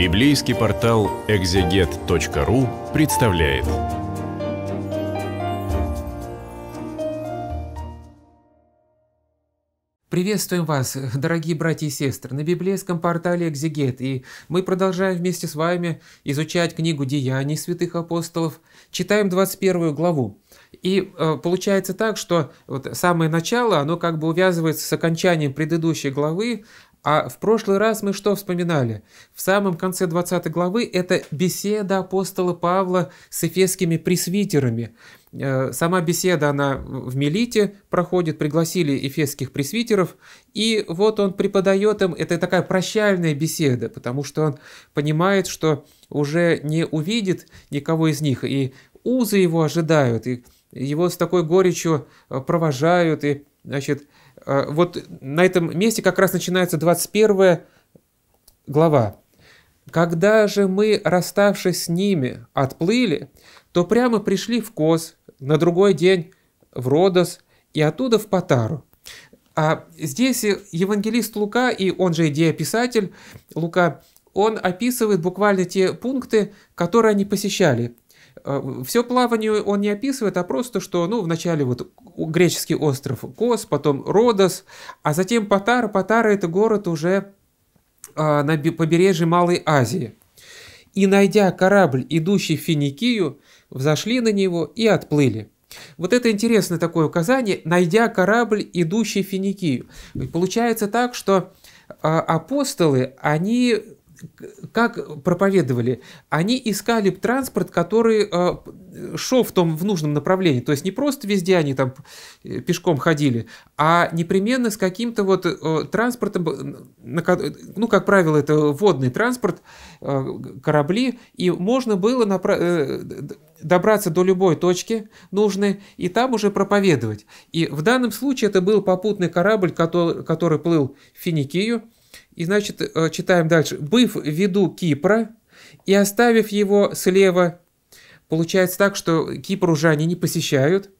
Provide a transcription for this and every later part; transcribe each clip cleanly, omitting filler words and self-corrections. Библейский портал экзегет.ру представляет. Приветствуем вас, дорогие братья и сестры, на библейском портале «Экзегет». И мы продолжаем вместе с вами изучать книгу «Деяний святых апостолов». Читаем 21 главу. И получается так, что вот самое начало, оно как бы увязывается с окончанием предыдущей главы. А в прошлый раз мы что вспоминали? В самом конце 20 главы это беседа апостола Павла с эфесскими пресвитерами. Сама беседа, она в Милите проходит, пригласили эфесских пресвитеров, и вот он преподает им, это такая прощальная беседа, потому что он понимает, что уже не увидит никого из них, и узы его ожидают, и его с такой горечью провожают, и, значит, вот на этом месте как раз начинается 21 глава. «Когда же мы, расставшись с ними, отплыли, то прямо пришли в Кос, на другой день в Родос и оттуда в Патару». А здесь евангелист Лука, и он же идеописатель Лука, он описывает буквально те пункты, которые они посещали. Все плавание он не описывает, а просто, что вначале вот греческий остров Кос, потом Родос, а затем Патара. Патара – это город уже на побережье Малой Азии. «И, найдя корабль, идущий в Финикию, взошли на него и отплыли». Вот это интересное такое указание, «найдя корабль, идущий в Финикию». Получается так, что апостолы, они как проповедовали, они искали транспорт, который шел в нужном направлении. То есть не просто везде они там пешком ходили, а непременно с каким-то вот транспортом, как правило, это водный транспорт, корабли, и можно было добраться до любой точки нужной и там уже проповедовать. И в данном случае это был попутный корабль, который плыл в Финикию. И, значит, читаем дальше. «Быв в виду Кипра и оставив его слева». Получается так, что Кипр уже они не посещают.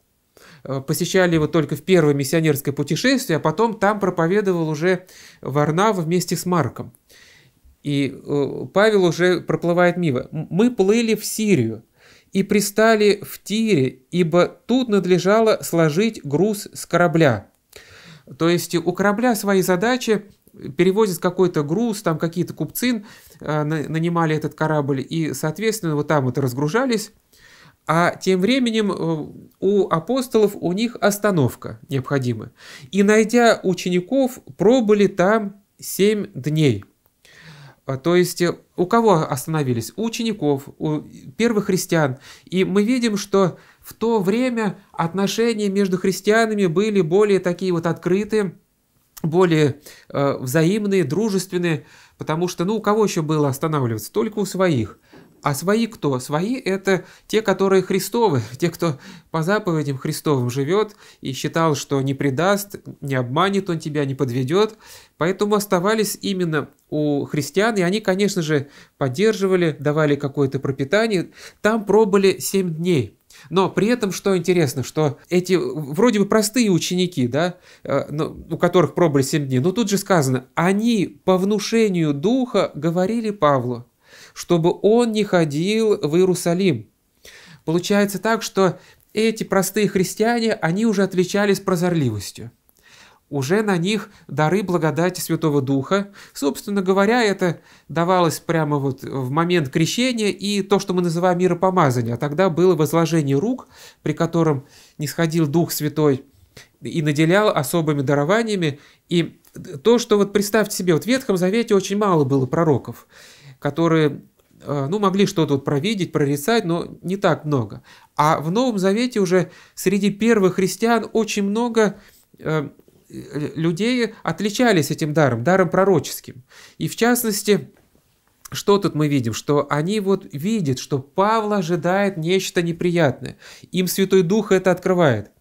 Посещали его только в первое миссионерское путешествие, а потом там проповедовал уже Варнава вместе с Марком. И Павел уже проплывает мимо. «Мы плыли в Сирию и пристали в Тире, ибо тут надлежало сложить груз с корабля». То есть у корабля свои задачи. Перевозят какой-то груз, там какие-то купцы нанимали этот корабль, и, соответственно, вот там вот разгружались. А тем временем у апостолов у них остановка необходима. «И, найдя учеников, пробыли там 7 дней». То есть у кого остановились? У учеников, у первых христиан. И мы видим, что в то время отношения между христианами были более такие вот открытые, более взаимные, дружественные, потому что, у кого еще было останавливаться? Только у своих. А свои кто? Свои – это те, которые Христовы, те, кто по заповедям Христовым живет и считал, что не предаст, не обманет он тебя, не подведет. Поэтому оставались именно у христиан, и они, конечно же, поддерживали, давали какое-то пропитание. Там пробыли 7 дней. Но при этом, что интересно, что эти вроде бы простые ученики, да, у которых пробыли 7 дней, но тут же сказано, они по внушению Духа говорили Павлу, чтобы он не ходил в Иерусалим. Получается так, что эти простые христиане, они уже отличались прозорливостью. Уже на них дары благодати Святого Духа. Собственно говоря, это давалось прямо вот в момент крещения и то, что мы называем миропомазание. А тогда было возложение рук, при котором нисходил Дух Святой и наделял особыми дарованиями. И то, что вот представьте себе, вот в Ветхом Завете очень мало было пророков, которые могли что-то вот провидеть, прорицать, но не так много. А в Новом Завете уже среди первых христиан очень много людей отличались этим даром пророческим. И в частности, что тут мы видим? Что они вот видят, что Павла ожидает нечто неприятное. Им Святой Дух это открывает.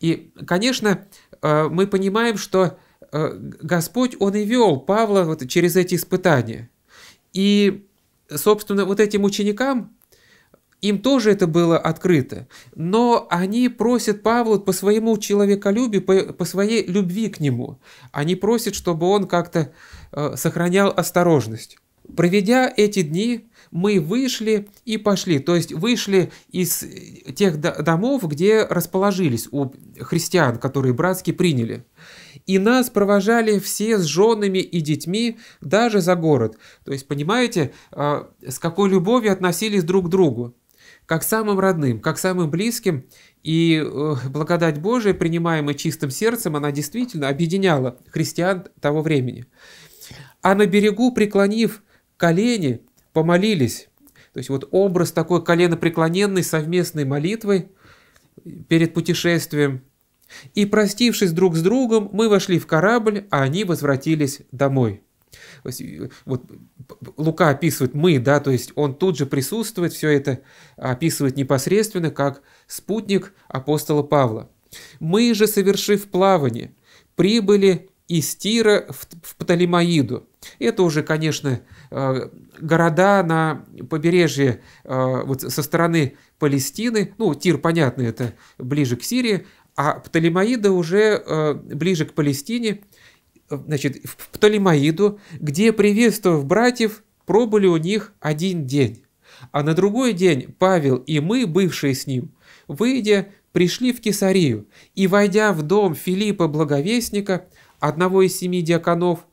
И, конечно, мы понимаем, что Господь, Он и вел Павла вот через эти испытания. И, собственно, вот этим ученикам, им тоже это было открыто, но они просят Павла по своему человеколюбию, по своей любви к нему. Они просят, чтобы он как-то сохранял осторожность. Проведя эти дни, мы вышли и пошли, то есть вышли из тех домов, где расположились у христиан, которые братски приняли. И нас провожали все с женами и детьми, даже за город. То есть, понимаете, с какой любовью относились друг к другу, как к самым родным, как к самым близким. И благодать Божия, принимаемая чистым сердцем, она действительно объединяла христиан того времени. А на берегу, преклонив колени, помолились. То есть вот образ такой коленопреклоненной совместной молитвы перед путешествием. И, простившись друг с другом, мы вошли в корабль, а они возвратились домой. Вот Лука описывает «мы», да, то есть он тут же присутствует, все это описывает непосредственно как спутник апостола Павла. «Мы же, совершив плавание, прибыли из Тира в Птолемаиду». Это уже, конечно, города на побережье вот со стороны Палестины. Ну, Тир, понятно, это ближе к Сирии, а Птолемаида уже ближе к Палестине. Значит, в Птолемаиду, где, приветствовав братьев, пробыли у них один день. А на другой день Павел и мы, бывшие с ним, выйдя, пришли в Кесарию, и, войдя в дом Филиппа Благовестника, одного из 7 диаконов,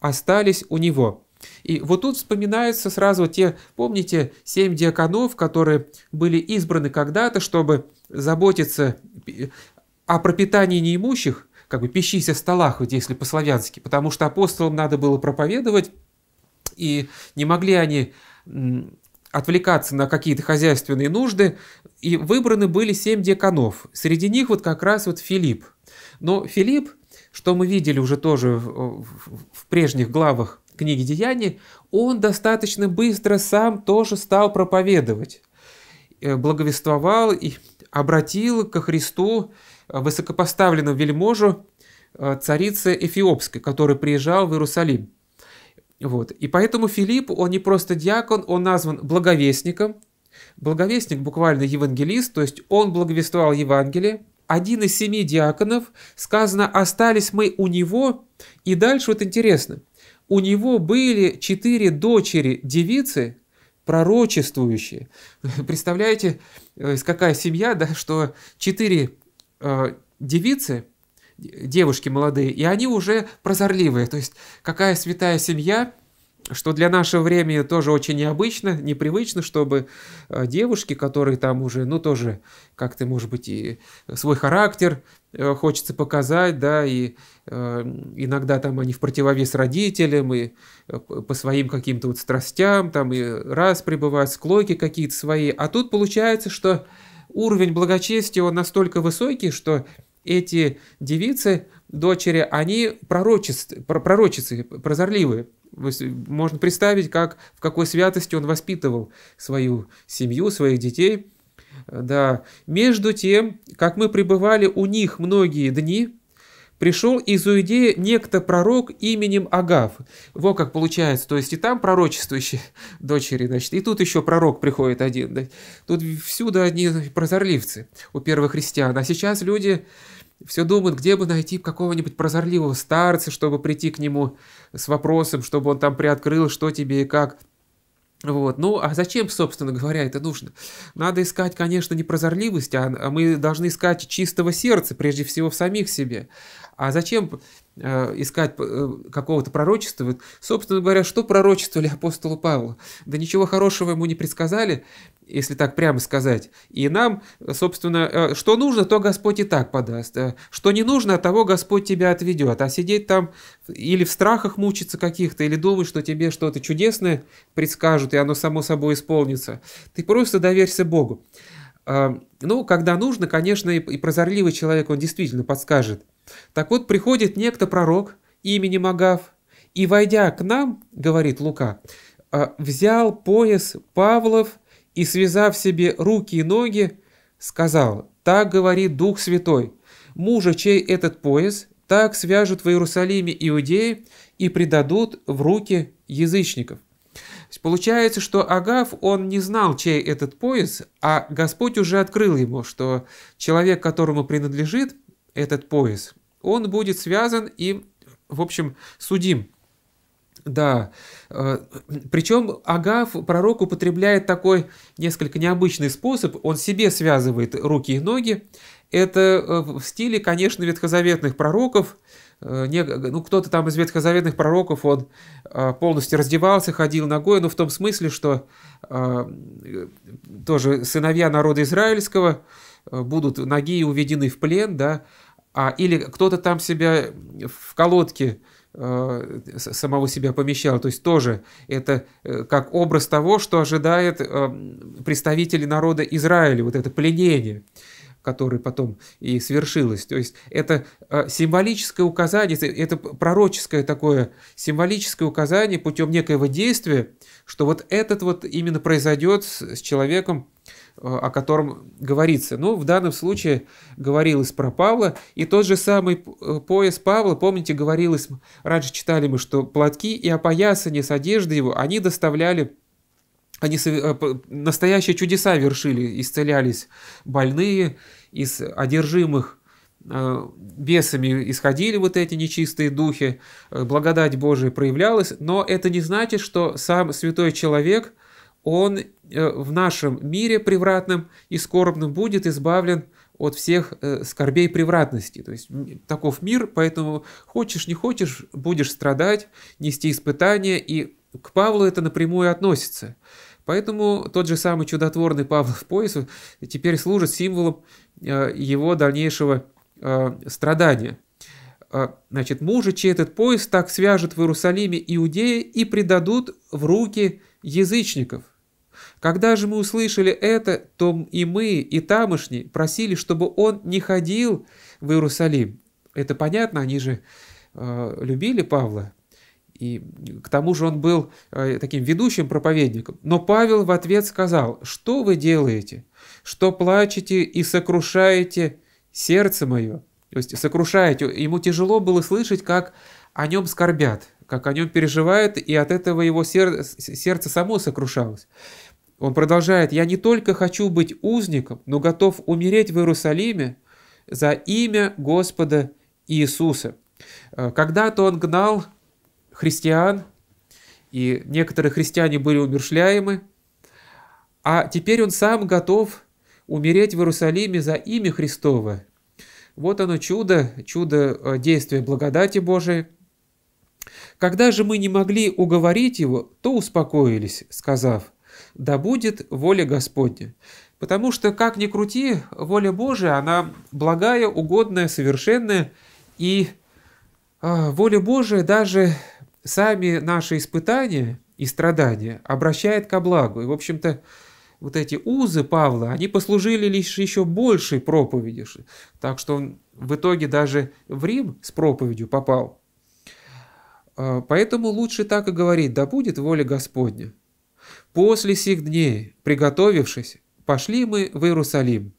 остались у него». И вот тут вспоминаются сразу те, помните, 7 диаконов, которые были избраны когда-то, чтобы заботиться о пропитании неимущих, как бы пищись о столах, вот если по-славянски, потому что апостолам надо было проповедовать, и не могли они отвлекаться на какие-то хозяйственные нужды, и выбраны были 7 диаконов. Среди них вот как раз вот Филипп. Но Филипп, что мы видели уже тоже в прежних главах книги «Деяний», он достаточно быстро сам тоже стал проповедовать, благовествовал и обратил ко Христу высокопоставленного вельможу царицы Эфиопской, который приезжал в Иерусалим. Вот. И поэтому Филипп, он не просто диакон, он назван благовестником. Благовестник буквально евангелист, то есть он благовествовал Евангелие. Один из 7 диаконов, сказано, остались мы у него. И дальше вот интересно. У него были 4 дочери-девицы, пророчествующие. Представляете, какая семья, да, что 4 девицы, девушки молодые, и они уже прозорливые. То есть какая святая семья, что для нашего времени тоже очень необычно, непривычно, чтобы девушки, которые там уже, ну, тоже как-то, может быть, и свой характер хочется показать, да, и иногда там они в противовес родителям, и по своим каким-то вот страстям, там и распри бывают, склоки какие-то свои. А тут получается, что уровень благочестия, он настолько высокий, что эти девицы, дочери, они пророчицы, прозорливые. Можно представить, как, в какой святости он воспитывал свою семью, своих детей. Да. «Между тем, как мы пребывали у них многие дни, пришел из Иудеи некто пророк именем Агав». Во как получается, то есть и там пророчествующие дочери, значит, и тут еще пророк приходит один. Да? Тут всюду одни прозорливцы у первых христиан. А сейчас люди все думают, где бы найти какого-нибудь прозорливого старца, чтобы прийти к нему с вопросом, чтобы он там приоткрыл, что тебе и как. Вот. Ну, а зачем, собственно говоря, это нужно? Надо искать, конечно, не прозорливость, а мы должны искать чистого сердца, прежде всего, в самих себе. А зачем искать какого-то пророчества? Собственно говоря, что пророчествовали апостолу Павлу? Да ничего хорошего ему не предсказали, если так прямо сказать. И нам, собственно, что нужно, то Господь и так подаст. Что не нужно, от того Господь тебя отведет. А сидеть там или в страхах мучиться каких-то, или думать, что тебе что-то чудесное предскажут, и оно само собой исполнится. Ты просто доверься Богу. Ну, когда нужно, конечно, и прозорливый человек, он действительно подскажет. Так вот, приходит некто пророк именем Агав, и, войдя к нам, говорит Лука, взял пояс Павлов и, связав себе руки и ноги, сказал, так говорит Дух Святой, мужа, чей этот пояс, так свяжут в Иерусалиме иудеи и предадут в руки язычников. Получается, что Агав, он не знал, чей этот пояс, а Господь уже открыл ему, что человек, которому принадлежит этот пояс, он будет связан и, в общем, судим Да, причем Агав, пророк, употребляет такой несколько необычный способ, он себе связывает руки и ноги, это в стиле, конечно, ветхозаветных пророков. Ну, кто-то там из ветхозаветных пророков, он полностью раздевался, ходил ногой, но в том смысле, что тоже сыновья народа израильского будут ноги уведены в плен, да, или кто-то там себя в колодке самого себя помещал, то есть тоже это как образ того, что ожидает представителей народа Израиля, вот это пленение, который потом и свершилось. То есть это символическое указание, это пророческое такое символическое указание путем некоего действия, что вот этот вот именно произойдет с человеком, о котором говорится. Ну, в данном случае говорилось про Павла, и тот же самый пояс Павла, помните, говорилось, раньше читали мы, что платки и опоясание с одежды его, они доставляли, они настоящие чудеса вершили, исцелялись больные, из одержимых бесами исходили вот эти нечистые духи, благодать Божия проявлялась, но это не значит, что сам святой человек, он в нашем мире превратном и скорбном будет избавлен от всех скорбей превратности. То есть таков мир, поэтому хочешь не хочешь, будешь страдать, нести испытания, и к Павлу это напрямую относится. Поэтому тот же самый чудотворный Павлов пояс теперь служит символом его дальнейшего страдания. Значит, мужа, чей этот пояс, так свяжет в Иерусалиме иудеи и предадут в руки язычников. Когда же мы услышали это, то и мы, и тамошние просили, чтобы он не ходил в Иерусалим. Это понятно, они же любили Павла. И к тому же он был таким ведущим проповедником. Но Павел в ответ сказал: «Что вы делаете? Что плачете и сокрушаете сердце мое?» То есть сокрушаете. Ему тяжело было слышать, как о нем скорбят, как о нем переживают, и от этого его сердце само сокрушалось. Он продолжает: «Я не только хочу быть узником, но готов умереть в Иерусалиме за имя Господа Иисуса». Когда-то он гнал христиан, и некоторые христиане были умершляемы, а теперь он сам готов умереть в Иерусалиме за имя Христово. Вот оно чудо, чудо действия благодати Божией. «Когда же мы не могли уговорить его, то успокоились, сказав: да будет воля Господня». Потому что, как ни крути, воля Божия, она благая, угодная, совершенная, и воля Божия даже сами наши испытания и страдания обращает ко благу. И, в общем-то, вот эти узы Павла, они послужили лишь еще большей проповеди. Так что он в итоге даже в Рим с проповедью попал. Поэтому лучше так и говорить: да будет воля Господня. «После сих дней, приготовившись, пошли мы в Иерусалим.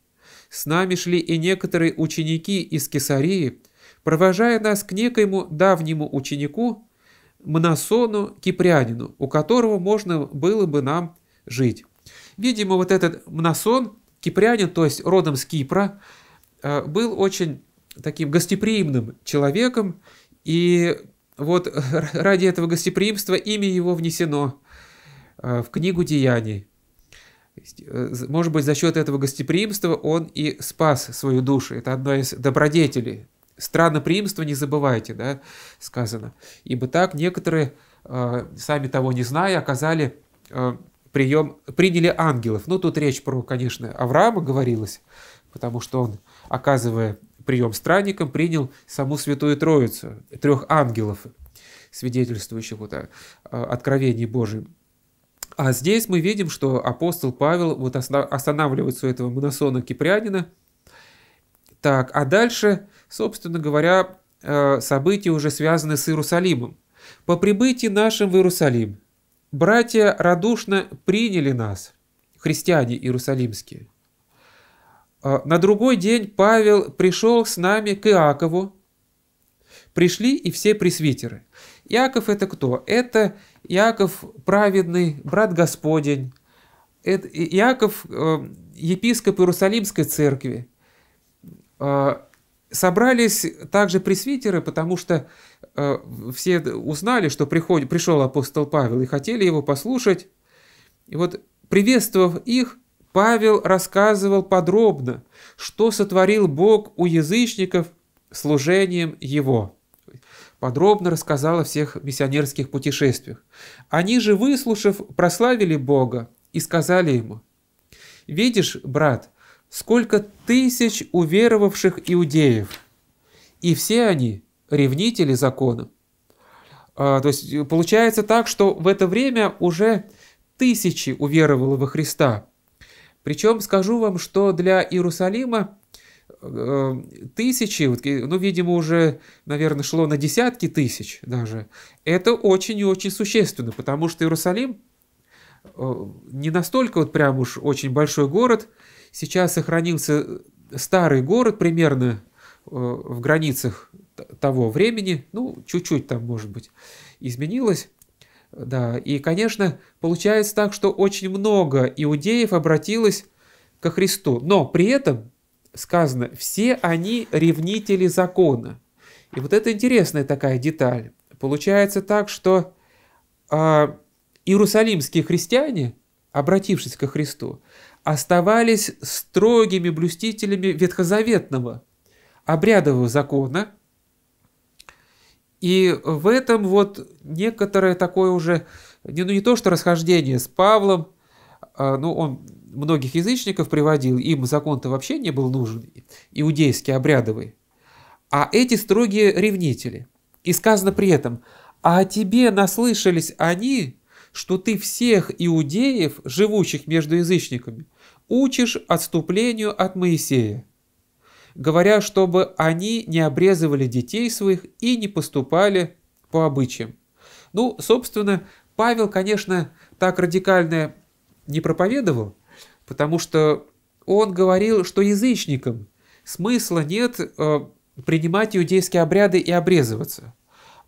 С нами шли и некоторые ученики из Кесарии, провожая нас к некоему давнему ученику Мнасону Кипрянину, у которого можно было бы нам жить». Видимо, вот этот Мнасон Кипрянин, то есть родом с Кипра, был очень таким гостеприимным человеком, и вот ради этого гостеприимства имя его внесено в книгу Деяний. Может быть, за счет этого гостеприимства он и спас свою душу. Это одно из добродетелей. Странноприимство не забывайте, да, сказано. Ибо так некоторые, сами того не зная, оказали приняли ангелов. Ну, тут речь про, конечно, Авраама говорилась, потому что он, оказывая прием странникам, принял саму Святую Троицу, трех ангелов, свидетельствующих вот о откровении Божьем. А здесь мы видим, что апостол Павел вот останавливается у этого Мнасона Кипрянина. Так, а дальше, собственно говоря, события уже связаны с Иерусалимом. «По прибытии нашим в Иерусалим братья радушно приняли нас, христиане иерусалимские. На другой день Павел пришел с нами к Иакову. Пришли и все пресвитеры». Иаков — это кто? Это Иаков праведный, брат Господень. Это Иаков епископ Иерусалимской церкви. Собрались также пресвитеры, потому что все узнали, что пришел апостол Павел, и хотели его послушать. И вот, приветствовав их, Павел рассказывал подробно, что сотворил Бог у язычников служением его. Подробно рассказал о всех миссионерских путешествиях. Они же, выслушав, прославили Бога и сказали ему: «Видишь, брат, сколько тысяч уверовавших иудеев, и все они ревнители закона». То есть получается так, что в это время уже тысячи уверовало во Христа. Причем скажу вам, что для Иерусалима тысячи, ну, видимо, уже, наверное, шло на десятки тысяч даже. Это очень и очень существенно, потому что Иерусалим не настолько вот прям уж очень большой город. Сейчас сохранился старый город примерно в границах того времени. Ну, чуть-чуть там, может быть, изменилось. Да, и, конечно, получается так, что очень много иудеев обратилось ко Христу. Но при этом сказано, все они ревнители закона. И вот это интересная такая деталь. Получается так, что иерусалимские христиане, обратившись ко Христу, оставались строгими блюстителями ветхозаветного обрядового закона. И в этом вот некоторое такое уже, ну, не то что расхождение с Павлом, ну, он многих язычников приводил, им закон-то вообще не был нужен, иудейский, обрядовый, а эти строгие ревнители. И сказано при этом: «А о тебе наслышались они, что ты всех иудеев, живущих между язычниками, учишь отступлению от Моисея, говоря, чтобы они не обрезывали детей своих и не поступали по обычаям». Ну, собственно, Павел, конечно, так радикально не проповедовал, потому что он говорил, что язычникам смысла нет принимать иудейские обряды и обрезываться.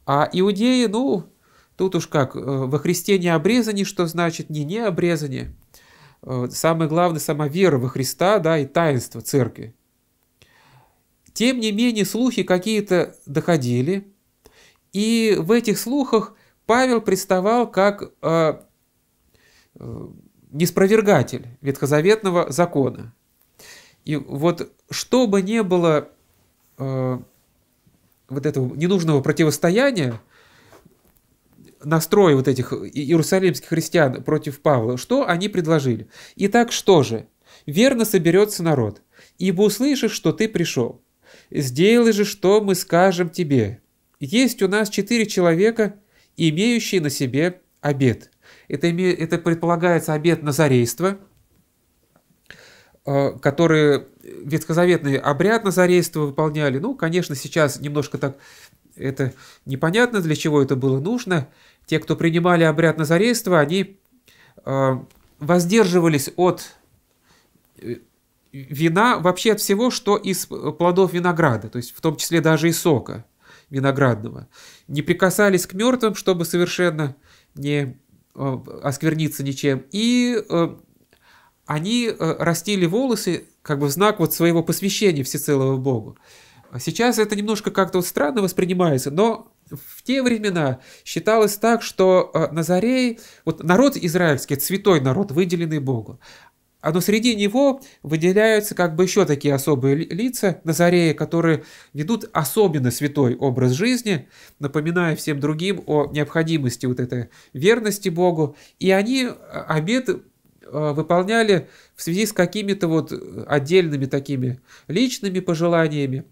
А иудеи, ну, тут уж как, во Христе не обрезани, что значит не обрезани. Самое главное, сама вера во Христа, да, и таинство церкви. Тем не менее, слухи какие-то доходили, и в этих слухах Павел представал как неспровергатель ветхозаветного закона. И вот что бы ни было вот этого ненужного противостояния, настроя вот этих иерусалимских христиан против Павла, что они предложили? «Итак, что же? Верно соберется народ, ибо услышишь, что ты пришел. Сделай же, что мы скажем тебе. Есть у нас 4 человека, имеющие на себе обет». Это предполагается обет назорейства, который ветхозаветный обряд назорейства выполняли. Ну, конечно, сейчас немножко так это непонятно, для чего это было нужно. Те, кто принимали обряд назорейства, они воздерживались от вина, вообще от всего, что из плодов винограда, то есть в том числе даже и сока виноградного. Не прикасались к мертвым, чтобы совершенно не оскверниться ничем. И они растили волосы как бы в знак вот своего посвящения всецелого Богу. Сейчас это немножко как-то вот странно воспринимается, но в те времена считалось так, что назареи, вот народ израильский, это святой народ, выделенный Богу. Но среди него выделяются как бы еще такие особые лица, назареи, которые ведут особенно святой образ жизни, напоминая всем другим о необходимости вот этой верности Богу. И они обет выполняли в связи с какими-то вот отдельными такими личными пожеланиями.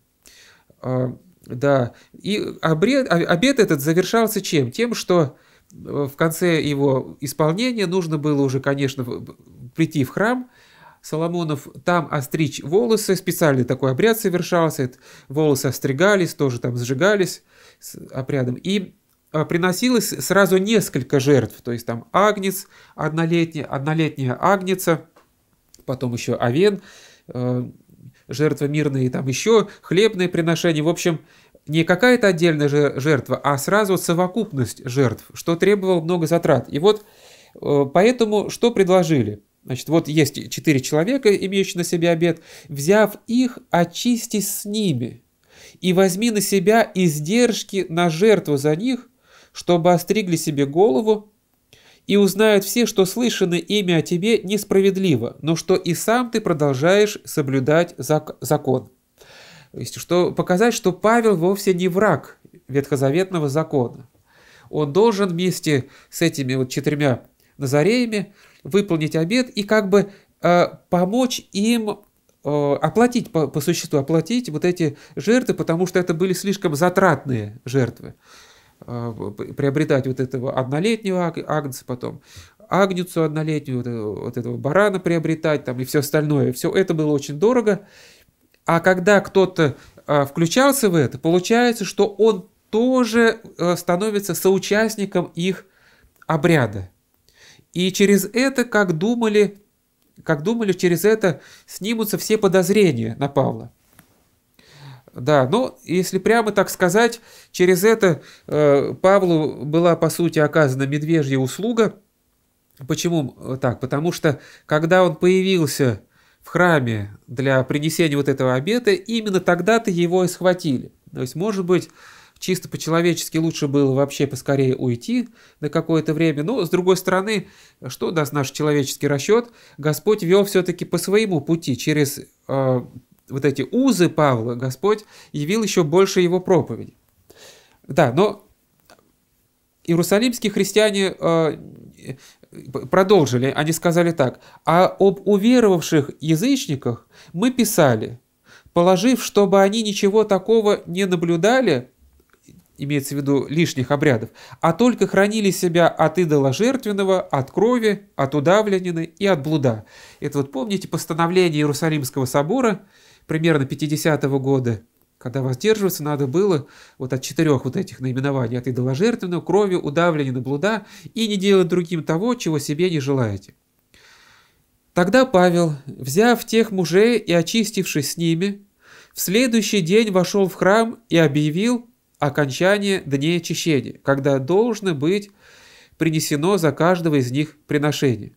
Да. И обет этот завершался чем? Тем, что в конце его исполнения нужно было уже, конечно, прийти в храм Соломонов, там остричь волосы, специальный такой обряд совершался, волосы остригались, тоже там сжигались с обрядом, и приносилось сразу несколько жертв, то есть там агнец однолетняя агнеца, потом еще овен, жертвы мирные, там еще хлебные приношения, в общем, не какая-то отдельная жертва, а сразу совокупность жертв, что требовало много затрат. И вот поэтому что предложили? Значит, вот есть 4 человека, имеющие на себе обет. «Взяв их, очистись с ними, и возьми на себя издержки на жертву за них, чтобы остригли себе голову, и узнают все, что слышано имя о тебе несправедливо, но что и сам ты продолжаешь соблюдать закон». То есть, что показать, что Павел вовсе не враг ветхозаветного закона. Он должен вместе с этими вот 4 назореями выполнить обет и как бы помочь им оплатить, по существу оплатить вот эти жертвы, потому что это были слишком затратные жертвы. Приобретать вот этого однолетнего агнца, потом агнецу однолетнюю, вот этого барана приобретать там, и все остальное. Все это было очень дорого. А когда кто-то включался в это, получается, что он тоже становится соучастником их обряда. И через это, как думали, через это снимутся все подозрения на Павла. Да, но если прямо так сказать, через это Павлу была, по сути, оказана медвежья услуга. Почему так? Потому что, когда он появился в храме для принесения вот этого обета, именно тогда-то его и схватили. То есть, может быть, чисто по-человечески лучше было вообще поскорее уйти на какое-то время. Но, с другой стороны, что даст наш человеческий расчет? Господь вел все-таки по своему пути. Через вот эти узы Павла Господь явил еще больше его проповеди. Да, но иерусалимские христиане продолжили, они сказали так: «А об уверовавших язычниках мы писали, положив, чтобы они ничего такого не наблюдали», имеется в виду лишних обрядов, «а только хранили себя от идола жертвенного, от крови, от удавленины и от блуда». Это вот помните постановление Иерусалимского собора примерно 50-го года, когда воздерживаться надо было вот от 4 вот этих наименований: от идола жертвенного, крови, удавленины, блуда, и не делать другим того, чего себе не желаете. «Тогда Павел, взяв тех мужей и очистившись с ними, в следующий день вошел в храм и объявил окончание дней очищения, когда должно быть принесено за каждого из них приношение.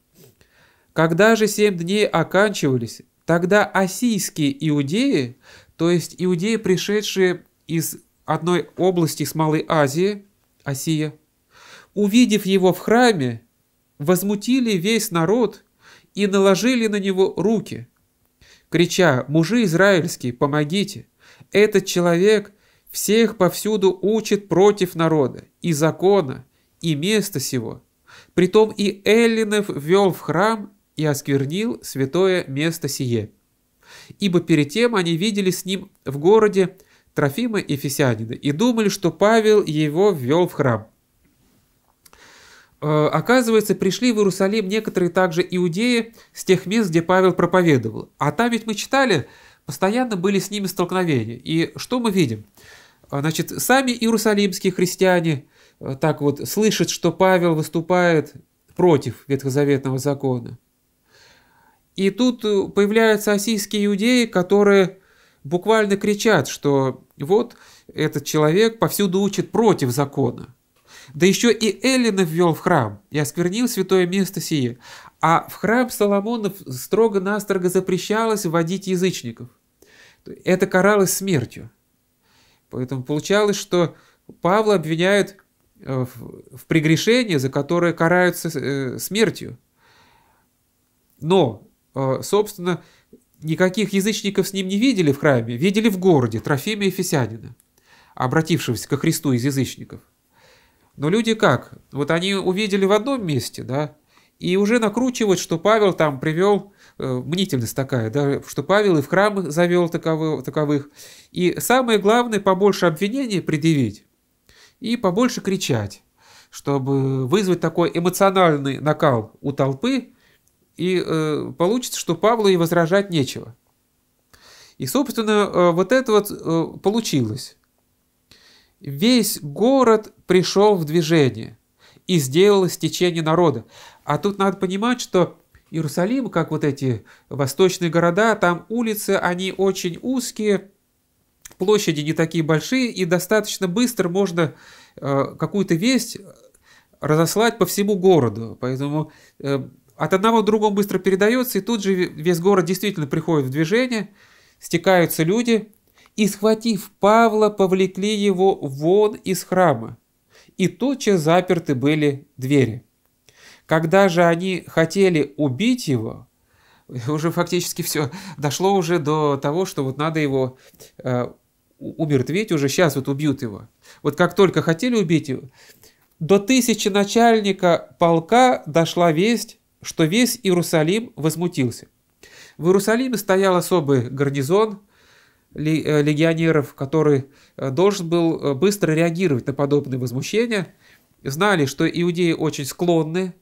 Когда же 7 дней оканчивались, тогда ассирийские иудеи, то есть иудеи, пришедшие из одной области с Малой Азии, Асия, увидев его в храме, возмутили весь народ и наложили на него руки, крича: мужи израильские, помогите, этот человек всех повсюду учит против народа, и закона, и места сего. Притом и эллинов ввел в храм и осквернил святое место сие. Ибо перед тем они видели с ним в городе Трофима Ефесянина и думали, что Павел его ввел в храм». Оказывается, пришли в Иерусалим некоторые также иудеи с тех мест, где Павел проповедовал. А там ведь мы читали, постоянно были с ними столкновения. И что мы видим? Значит, сами иерусалимские христиане так вот слышат, что Павел выступает против ветхозаветного закона. И тут появляются ассирийские иудеи, которые буквально кричат, что вот этот человек повсюду учит против закона. Да еще и эллинов ввел в храм и осквернил святое место сие. А в храм Соломонов строго-настрого запрещалось вводить язычников. Это каралось смертью. Поэтому получалось, что Павла обвиняют в прегрешении, за которое караются смертью. Но, собственно, никаких язычников с ним не видели в храме, видели в городе Трофима Ефесянина, обратившегося ко Христу из язычников. Но люди как? Вот они увидели в одном месте, да, и уже накручивают, что Павел там привел, мнительность такая, да, что Павел и в храм завел таковых. И самое главное, побольше обвинений предъявить и побольше кричать, чтобы вызвать такой эмоциональный накал у толпы, и получится, что Павлу и возражать нечего. И, собственно, вот это вот получилось. «Весь город пришел в движение, и сделалось течение народа». А тут надо понимать, что Иерусалим, как вот эти восточные города, там улицы, они очень узкие, площади не такие большие, и достаточно быстро можно какую-то весть разослать по всему городу. Поэтому от одного к другому быстро передается, и тут же весь город действительно приходит в движение, стекаются люди. и, схватив Павла, повлекли его вон из храма, и тотчас заперты были двери. Когда же они хотели убить его, уже фактически все дошло уже до того, что вот надо его умертвить, уже сейчас вот убьют его. Вот как только хотели убить его, до тысячи начальника полка дошла весть, что весь Иерусалим возмутился. В Иерусалиме стоял особый гарнизон легионеров, который должен был быстро реагировать на подобные возмущения. Знали, что иудеи очень склонны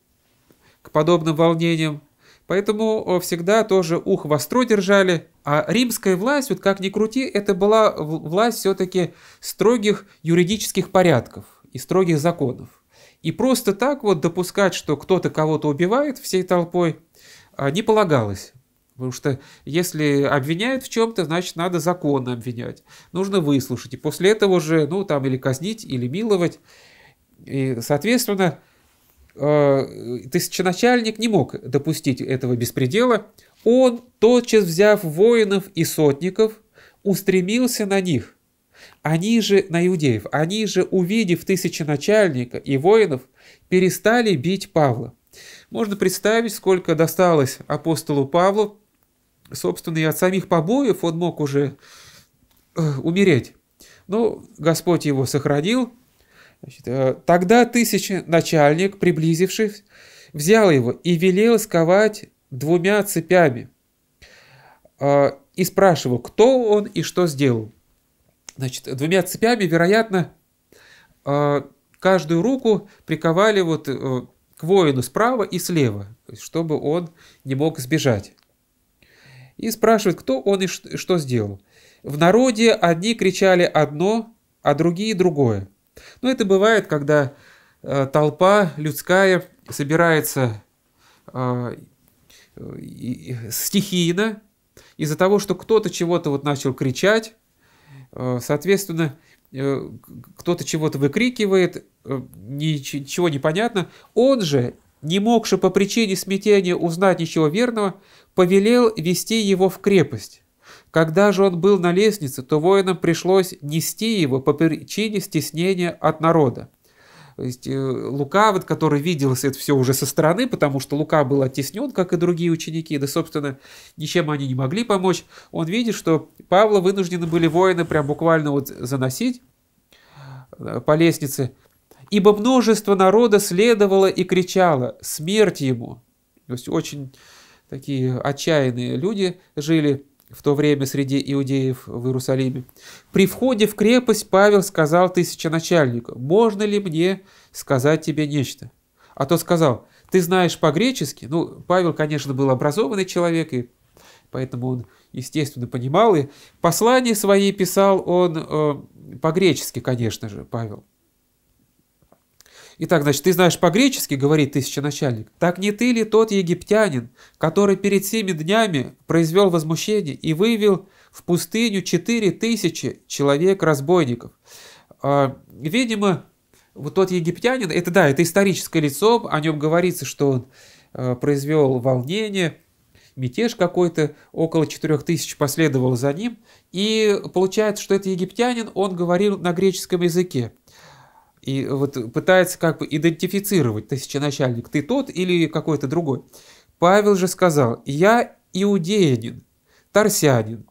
к подобным волнениям, поэтому всегда тоже ухо востро держали. А римская власть, вот как ни крути, это была власть все-таки строгих юридических порядков и строгих законов. И просто так вот допускать, что кто-то кого-то убивает всей толпой, не полагалось. Потому что если обвиняют в чем-то, значит, надо законно обвинять. Нужно выслушать. И после этого уже, ну, там, или казнить, или миловать. И, соответственно, тысяченачальник не мог допустить этого беспредела. Он, тотчас взяв воинов и сотников, устремился на них. Они же, на иудеев, они же, увидев тысяченачальника и воинов, перестали бить Павла. Можно представить, сколько досталось апостолу Павлу. Собственно, и от самих побоев он мог уже умереть. Но Господь его сохранил. Значит, тогда тысяченачальник, приблизившись, взял его и велел сковать 2 цепями. И спрашивал, кто он и что сделал. Значит, 2 цепями, вероятно, каждую руку приковали вот к воину справа и слева, чтобы он не мог сбежать. И спрашивает, кто он и что сделал. В народе одни кричали одно, а другие другое. Но это бывает, когда толпа людская собирается стихийно из-за того, что кто-то чего-то вот начал кричать. Соответственно, кто-то чего-то выкрикивает, ничего не понятно. Он же, не могши по причине смятения узнать ничего верного, повелел вести его в крепость. Когда же он был на лестнице, то воинам пришлось нести его по причине стеснения от народа. То есть Лука, вот, который видел это все уже со стороны, потому что Лука был оттеснен, как и другие ученики, да, собственно, ничем они не могли помочь. Он видит, что Павла вынуждены были воины прям буквально вот заносить по лестнице. «Ибо множество народа следовало и кричало: смерть ему!» То есть очень такие отчаянные люди жили в то время среди иудеев в Иерусалиме. При входе в крепость Павел сказал тысяченачальнику: «Можно ли мне сказать тебе нечто?» А тот сказал: «Ты знаешь по-гречески». Ну, Павел, конечно, был образованный человек, и поэтому он, естественно, понимал. И послание свои писал он по-гречески, конечно же, Павел. «Итак, значит, ты знаешь по-гречески, — говорит тысяченачальник, — так не ты ли тот египтянин, который перед 7 днями произвел возмущение и вывел в пустыню 4000 человек-разбойников?» Видимо, вот тот египтянин, это да, это историческое лицо, о нем говорится, что он произвел волнение, мятеж какой-то, около 4000 последовало за ним, и получается, что этот египтянин, он говорил на греческом языке. И вот пытается как бы идентифицировать тысяченачальник, ты тот или какой-то другой. Павел же сказал: «Я иудеянин, тарсянин,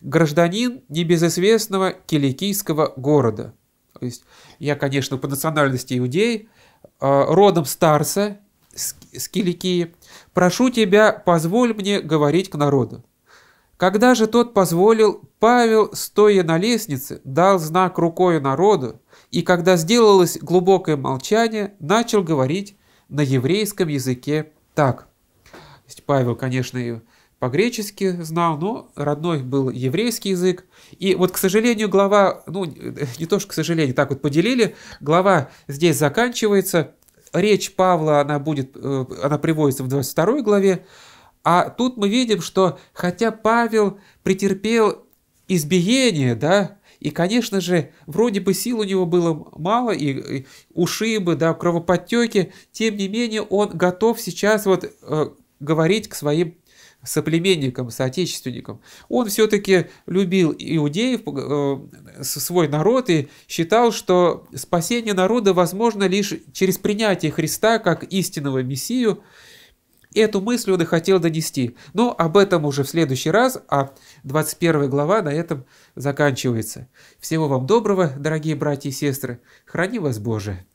гражданин небезызвестного киликийского города». То есть я, конечно, по национальности иудей, родом с Тарса, с Киликии. «Прошу тебя, позволь мне говорить к народу». Когда же тот позволил, Павел, стоя на лестнице, дал знак рукою народу, и когда сделалось глубокое молчание, начал говорить на еврейском языке так. То есть Павел, конечно, и по-гречески знал, но родной был еврейский язык. И вот, к сожалению, глава, ну, не то что к сожалению, так вот поделили, глава здесь заканчивается, речь Павла, она приводится в 22 главе, а тут мы видим, что хотя Павел претерпел избиение, да, и, конечно же, вроде бы сил у него было мало, и ушибы, да, кровоподтеки, тем не менее он готов сейчас вот говорить к своим соплеменником, соотечественником. Он все-таки любил иудеев, свой народ, и считал, что спасение народа возможно лишь через принятие Христа как истинного Мессию. Эту мысль он и хотел донести. Но об этом уже в следующий раз, а 21 глава на этом заканчивается. Всего вам доброго, дорогие братья и сестры. Храни вас Боже!